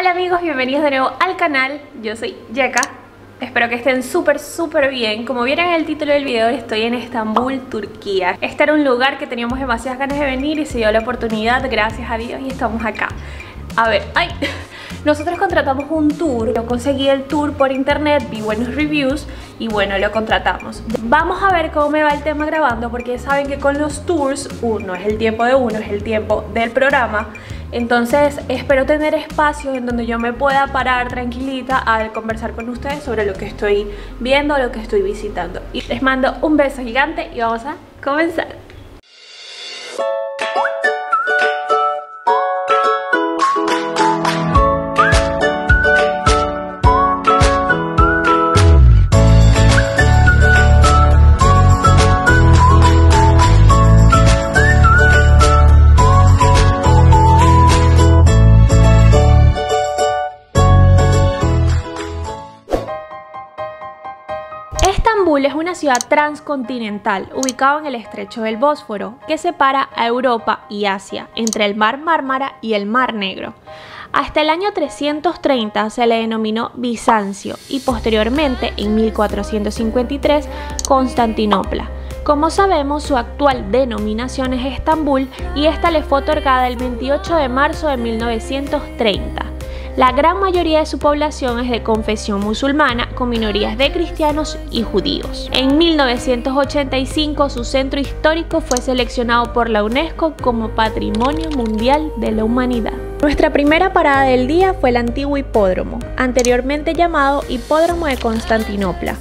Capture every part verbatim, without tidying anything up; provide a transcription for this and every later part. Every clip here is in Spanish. Hola amigos, bienvenidos de nuevo al canal, yo soy Yeca. Espero que estén súper súper bien. Como vieron en el título del video, estoy en Estambul, Turquía. Este era un lugar que teníamos demasiadas ganas de venir y se dio la oportunidad, gracias a Dios, y estamos acá. A ver, ay, nosotros contratamos un tour, yo conseguí el tour por internet, vi buenos reviews y bueno, lo contratamos. Vamos a ver cómo me va el tema grabando, porque saben que con los tours, uno es el tiempo de uno, es el tiempo del programa. Entonces espero tener espacios en donde yo me pueda parar tranquilita al conversar con ustedes sobre lo que estoy viendo, lo que estoy visitando. Y les mando un beso gigante y vamos a comenzar. Es una ciudad transcontinental ubicada en el estrecho del Bósforo, que separa a Europa y Asia entre el Mar Mármara y el Mar Negro. Hasta el año trescientos treinta se le denominó Bizancio y posteriormente en mil cuatrocientos cincuenta y tres Constantinopla. Como sabemos, su actual denominación es Estambul y esta le fue otorgada el veintiocho de marzo de mil novecientos treinta. La gran mayoría de su población es de confesión musulmana, con minorías de cristianos y judíos. En mil novecientos ochenta y cinco, su centro histórico fue seleccionado por la UNESCO como Patrimonio Mundial de la Humanidad. Nuestra primera parada del día fue el antiguo hipódromo, anteriormente llamado Hipódromo de Constantinopla.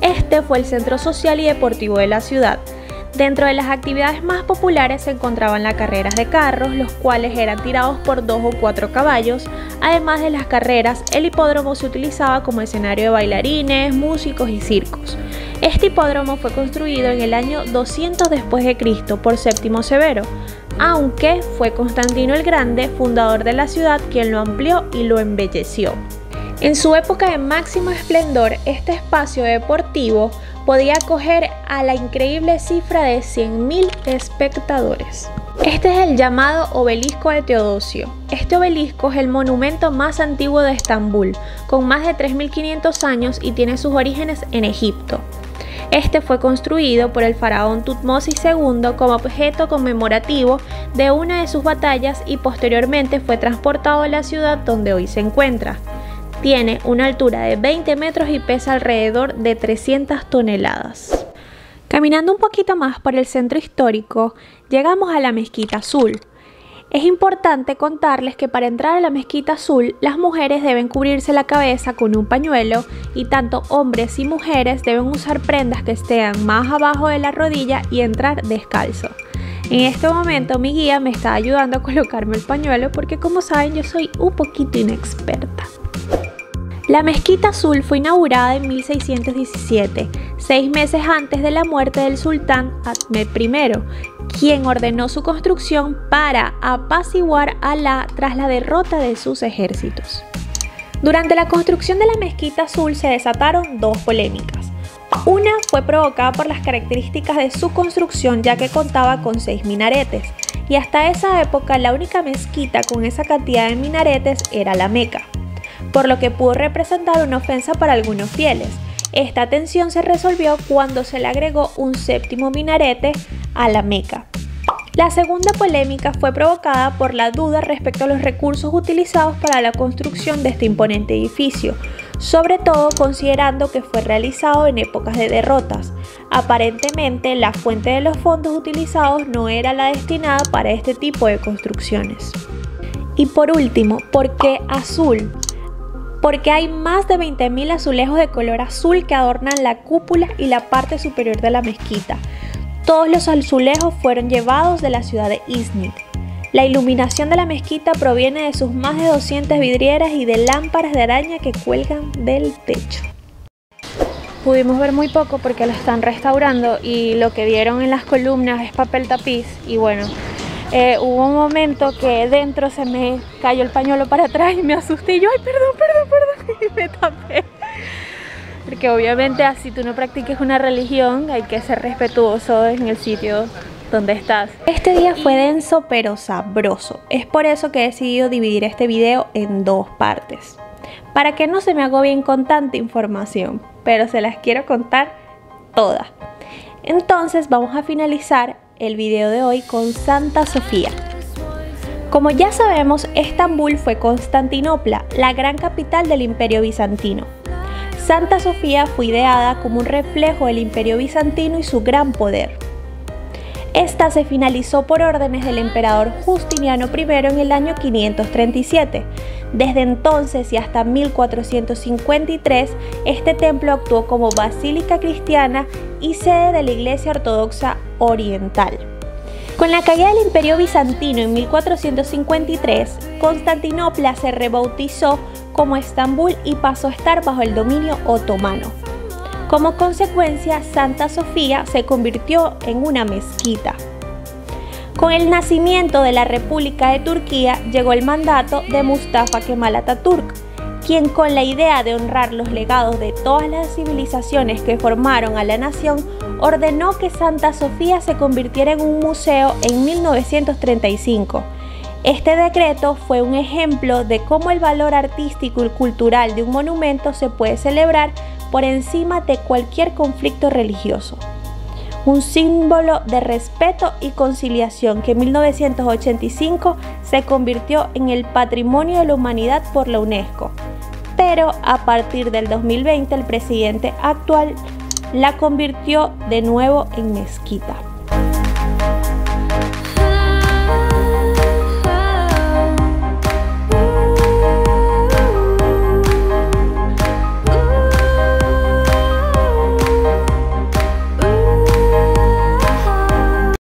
Este fue el centro social y deportivo de la ciudad. Dentro de las actividades más populares se encontraban las carreras de carros, los cuales eran tirados por dos o cuatro caballos. Además de las carreras, el hipódromo se utilizaba como escenario de bailarines, músicos y circos. Este hipódromo fue construido en el año doscientos después de Cristo por Séptimo Severo, aunque fue Constantino el Grande, fundador de la ciudad, quien lo amplió y lo embelleció. En su época de máximo esplendor, este espacio deportivo podía acoger a la increíble cifra de cien mil espectadores. Este es el llamado Obelisco de Teodosio. Este obelisco es el monumento más antiguo de Estambul, con más de tres mil quinientos años y tiene sus orígenes en Egipto. Este fue construido por el faraón Tutmosis segundo como objeto conmemorativo de una de sus batallas y posteriormente fue transportado a la ciudad donde hoy se encuentra. Tiene una altura de veinte metros y pesa alrededor de trescientas toneladas. Caminando un poquito más por el centro histórico, llegamos a la Mezquita Azul. Es importante contarles que para entrar a la Mezquita Azul, las mujeres deben cubrirse la cabeza con un pañuelo y tanto hombres y mujeres deben usar prendas que estén más abajo de la rodilla y entrar descalzo. En este momento mi guía me está ayudando a colocarme el pañuelo porque, como saben, yo soy un poquito inexperta. La Mezquita Azul fue inaugurada en mil seiscientos diecisiete, seis meses antes de la muerte del sultán Ahmed primero, quien ordenó su construcción para apaciguar a Alá tras la derrota de sus ejércitos. Durante la construcción de la Mezquita Azul se desataron dos polémicas. Una fue provocada por las características de su construcción, ya que contaba con seis minaretes, y hasta esa época la única mezquita con esa cantidad de minaretes era la Meca, por lo que pudo representar una ofensa para algunos fieles. Esta tensión se resolvió cuando se le agregó un séptimo minarete a la Meca. La segunda polémica fue provocada por la duda respecto a los recursos utilizados para la construcción de este imponente edificio, sobre todo considerando que fue realizado en épocas de derrotas. Aparentemente, la fuente de los fondos utilizados no era la destinada para este tipo de construcciones. Y por último, ¿por qué azul? Porque hay más de veinte mil azulejos de color azul que adornan la cúpula y la parte superior de la mezquita. Todos los azulejos fueron llevados de la ciudad de İznik. La iluminación de la mezquita proviene de sus más de doscientas vidrieras y de lámparas de araña que cuelgan del techo. Pudimos ver muy poco porque lo están restaurando y lo que vieron en las columnas es papel tapiz y bueno, Eh, hubo un momento que dentro se me cayó el pañuelo para atrás y me asusté y yo, ay, perdón, perdón, perdón, y me tapé. Porque obviamente así tú no practiques una religión, hay que ser respetuoso en el sitio ¿dónde estás? Este día fue denso pero sabroso. Es por eso que he decidido dividir este video en dos partes, para que no se me agobien con tanta información, pero se las quiero contar todas. Entonces vamos a finalizar el video de hoy con Santa Sofía. Como ya sabemos, Estambul fue Constantinopla, la gran capital del Imperio Bizantino. Santa Sofía fue ideada como un reflejo del Imperio Bizantino y su gran poder. Esta se finalizó por órdenes del emperador Justiniano primero en el año quinientos treinta y siete. Desde entonces y hasta mil cuatrocientos cincuenta y tres, este templo actuó como basílica cristiana y sede de la Iglesia Ortodoxa Oriental. Con la caída del Imperio Bizantino en mil cuatrocientos cincuenta y tres, Constantinopla se rebautizó como Estambul y pasó a estar bajo el dominio otomano. Como consecuencia, Santa Sofía se convirtió en una mezquita. Con el nacimiento de la República de Turquía llegó el mandato de Mustafa Kemal Atatürk, quien con la idea de honrar los legados de todas las civilizaciones que formaron a la nación, ordenó que Santa Sofía se convirtiera en un museo en mil novecientos treinta y cinco. Este decreto fue un ejemplo de cómo el valor artístico y cultural de un monumento se puede celebrar por encima de cualquier conflicto religioso. Un símbolo de respeto y conciliación que en mil novecientos ochenta y cinco se convirtió en el Patrimonio de la Humanidad por la UNESCO. Pero a partir del dos mil veinte el presidente actual la convirtió de nuevo en mezquita.